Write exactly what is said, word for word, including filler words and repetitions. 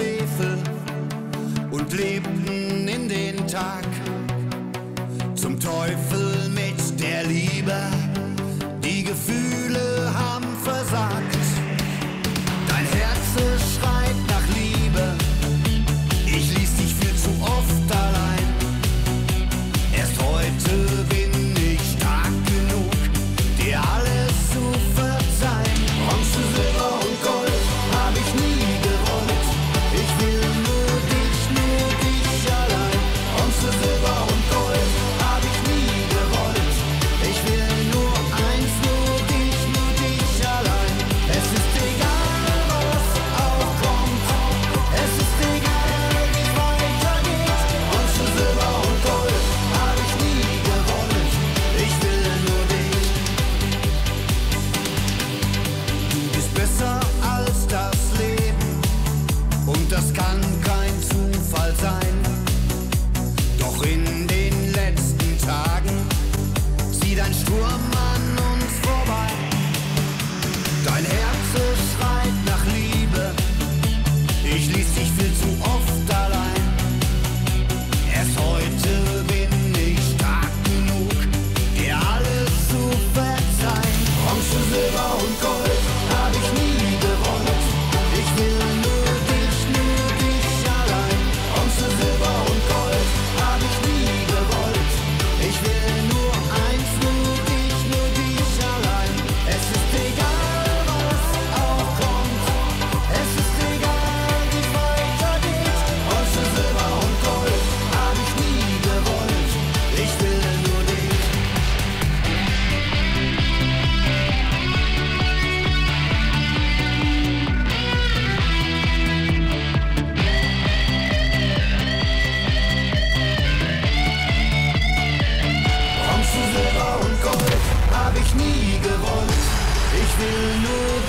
Schwefel und lebten in den Tag. Zum Teufel mit der Liebe, die Gefühle haben versagt. Dein Herz schreit nach Liebe, ich ließ dich viel zu oft allein. Erst heute bin ich stark genug, dir alles zu verzeihen. Bronze, Silber und Gold hab ich nie gewollt, ich will nur dich, nur dich allein. Bronze, Silber und Gold hab ich nie gewollt, ich will nur eins, nur dich, nur dich allein. Es ist egal, was auch kommt, es ist egal, wie es weitergeht. Bronze, Silber und Gold hab ich nie gewollt, ich will nur dich. Du bist besser als das Leben und das kann kein Zufall sein. Doch in den letzten Tagen zieht ein Sturm an uns vorbei. Dein Herz schreit nach Liebe, ich ließ dich viel zu oft allein. Erst heute bin ich stark genug, dir alles zu verzeihen. Bronze, Silber und Gold hab ich nie gewollt, ich will nur dich, nur dich allein. Bronze, Silber und Gold hab ich nie gewollt, ich will nur eins, nur dich, nur dich allein. Es ist egal, was auch kommt, es ist egal, wie es weitergeht. Bronze, Silber und Gold hab ich nie gewollt, ich will nur dich. Bronze, Silber und Gold hab ich nie gewollt, ich will nur